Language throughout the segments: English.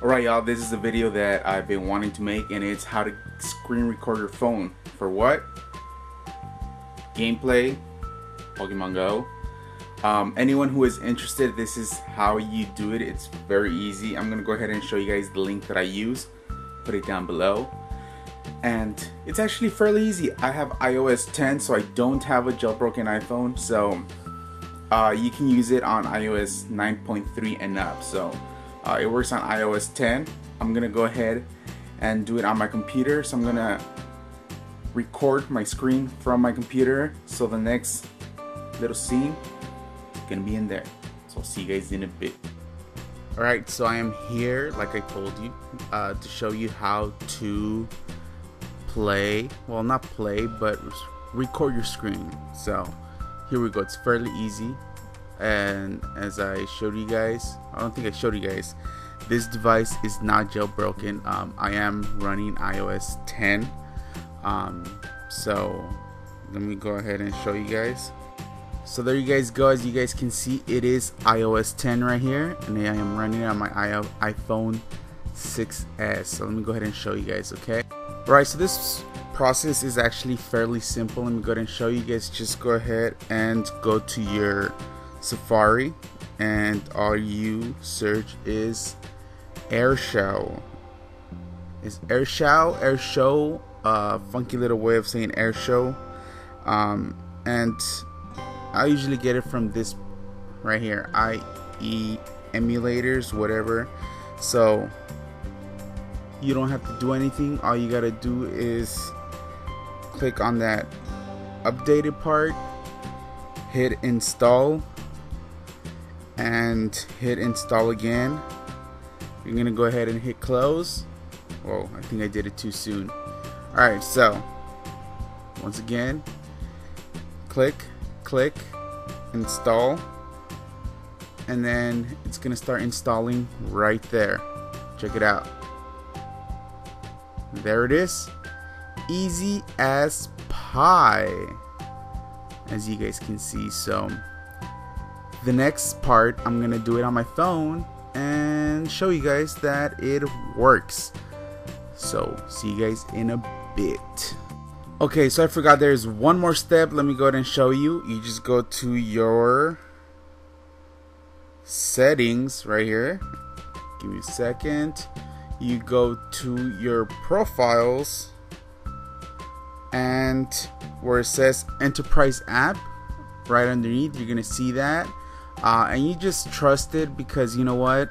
Alright y'all, this is a video that I've been wanting to make, and it's how to screen record your phone. For what? Gameplay, Pokemon Go. Anyone who is interested, this is how you do it. It's very easy. I'm going to go ahead and show you guys the link that I use. Put it down below. And it's actually fairly easy. I have iOS 10, so I don't have a jailbroken iPhone. So you can use it on iOS 9.3 and up. So it works on iOS 10. I'm gonna go ahead and do it on my computer. So I'm gonna record my screen from my computer. So the next little scene is gonna be in there. So I'll see you guys in a bit. Alright, so I am here, like I told you, to show you how to play, well not play, but record your screen. So here we go, it's fairly easy. And as I showed you guys, I don't think I showed you guys, this device is not jailbroken. I am running iOS 10. So let me go ahead and show you guys. So there you guys go. As you guys can see, it is iOS 10 right here, and I am running it on my iPhone 6s. So let me go ahead and show you guys. Okay, right, so this process is actually fairly simple. Let me go ahead and show you guys. Just go ahead and go to your Safari, and all you search is AirShow. It's AirShow, AirShow, funky little way of saying AirShow. And I usually get it from this right here, IE emulators, whatever. So you don't have to do anything. All you gotta do is click on that updated part, hit install, and hit install again. You're gonna go ahead and hit close. Whoa, I think I did it too soon. Alright, so once again, click, install, and then it's gonna start installing right there. Check it out. There it is. Easy as pie, as you guys can see. So the next part, I'm gonna do it on my phone and show you guys that it works. So see you guys in a bit. Okay, so I forgot there's one more step. Let me go ahead and show you. You just go to your settings right here. Give me a second. You go to your profiles, and where it says enterprise app, right underneath, you're gonna see that, and you just trust it, because you know what,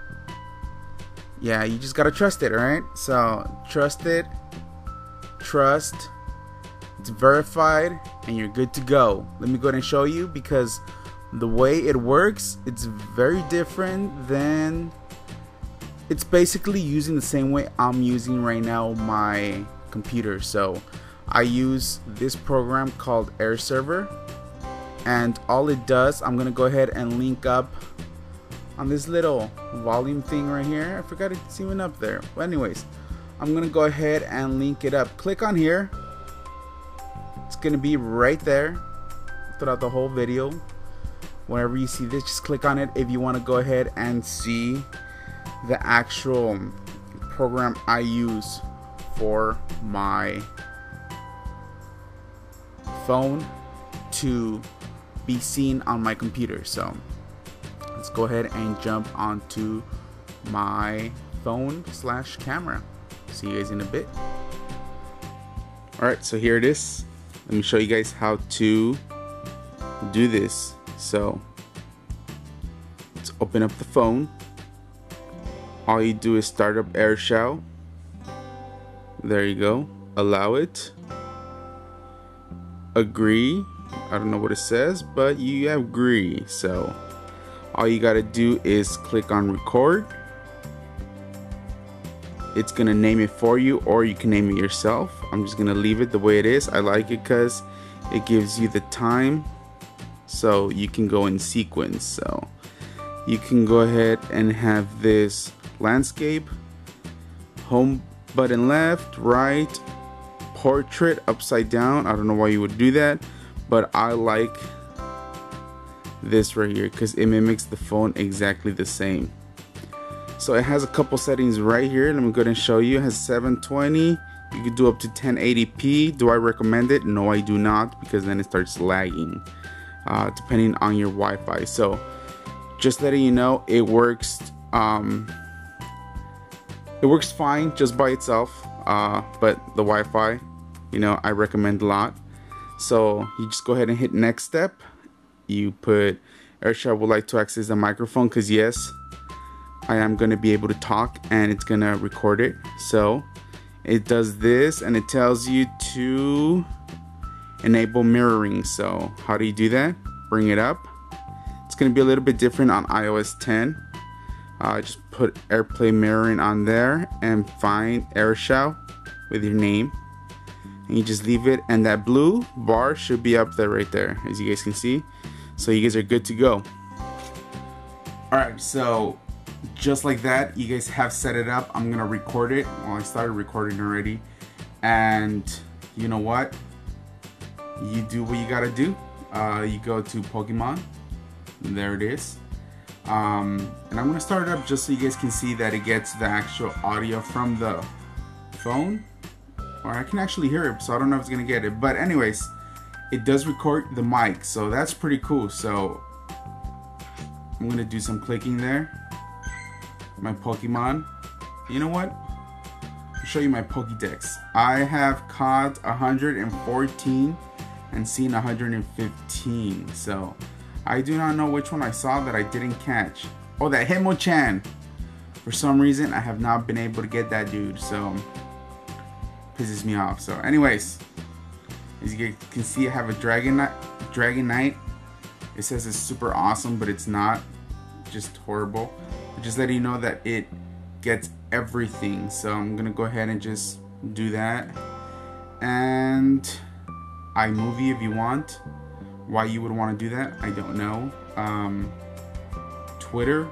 yeah, you just gotta trust it. Alright, so trust it, trust, it's verified, and you're good to go. Let me go ahead and show you, because the way it works, it's very different than, it's basically using the same way I'm using right now my computer. So I use this program called AirServer, and all it does, I'm gonna go ahead and link up on this little volume thing right here. I forgot it's even up there. But anyways, I'm gonna go ahead and link it up. Click on here. It's gonna be right there throughout the whole video. Whenever you see this, just click on it if you want to go ahead and see the actual program I use for my phone to be seen on my computer. So let's go ahead and jump onto my phone slash camera. See you guys in a bit. Alright, so here it is. Let me show you guys how to do this. So let's open up the phone. All you do is start up AirShow. There you go. Allow it. Agree. I don't know what it says, but you agree. So all you gotta do is click on record. It's gonna name it for you, or you can name it yourself. I'm just gonna leave it the way it is. I like it because it gives you the time, so you can go in sequence. So you can go ahead and have this landscape, home button left, right, portrait upside down. I don't know why you would do that, but I like this right here because it mimics the phone exactly the same. So it has a couple settings right here. Let me go ahead and show you. It has 720. You can do up to 1080p. Do I recommend it? No, I do not, because then it starts lagging depending on your Wi-Fi. So just letting you know, it works. It works fine just by itself, but the Wi-Fi, you know, I recommend a lot. So you just go ahead and hit next step. You put AirServer would like to access the microphone, because yes, I am going to be able to talk and it's going to record it. So it does this and it tells you to enable mirroring. So how do you do that? Bring it up. It's going to be a little bit different on iOS 10. Just put AirPlay mirroring on there and find AirServer with your name. And you just leave it, and that blue bar should be up there right there, as you guys can see. So you guys are good to go. Alright, so just like that, you guys have set it up. I'm gonna record it. Well, I started recording already. And you know what? You do what you gotta do. You go to Pokemon. There it is. And I'm gonna start it up just so you guys can see that it gets the actual audio from the phone. Or I can actually hear it, so I don't know if it's gonna get it. But anyways, it does record the mic, so that's pretty cool. So I'm gonna do some clicking there. My Pokemon. You know what? I'll show you my Pokédex. I have caught 114 and seen 115. So I do not know which one I saw that I didn't catch. Oh, that Hemochan. For some reason, I have not been able to get that dude. So pisses me off. So anyways, as you can see, I have a Dragon Knight. It says it's super awesome, but it's not. Just horrible. Just letting you know that it gets everything. So I'm gonna go ahead and just do that. And iMovie if you want. Why you would want to do that, I don't know. Twitter.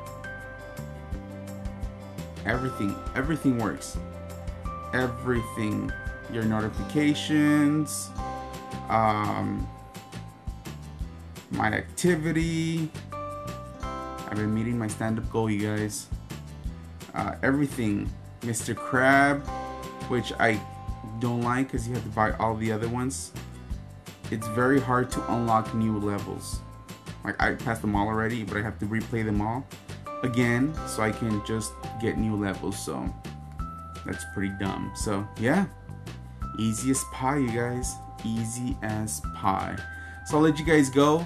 Everything works. Everything. Your notifications, my activity. I've been meeting my stand-up goal, you guys. Everything. Mr. Crab, which I don't like because you have to buy all the other ones. It's very hard to unlock new levels. Like, I passed them all already, but I have to replay them all again so I can just get new levels. So that's pretty dumb. So yeah, easy as pie, you guys. Easy as pie. So I'll let you guys go.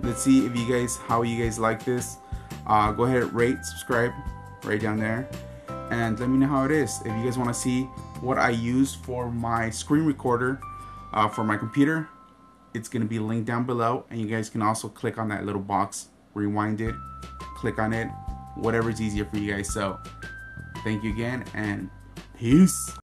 Let's see if you guys, how you guys like this. Go ahead and rate, subscribe right down there, and let me know how it is. If you guys want to see what I use for my screen recorder for my computer, it's going to be linked down below, and you guys can also click on that little box, rewind it, click on it, whatever is easier for you guys. So thank you again, and peace.